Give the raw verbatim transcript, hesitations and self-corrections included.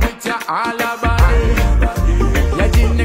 picture all about it.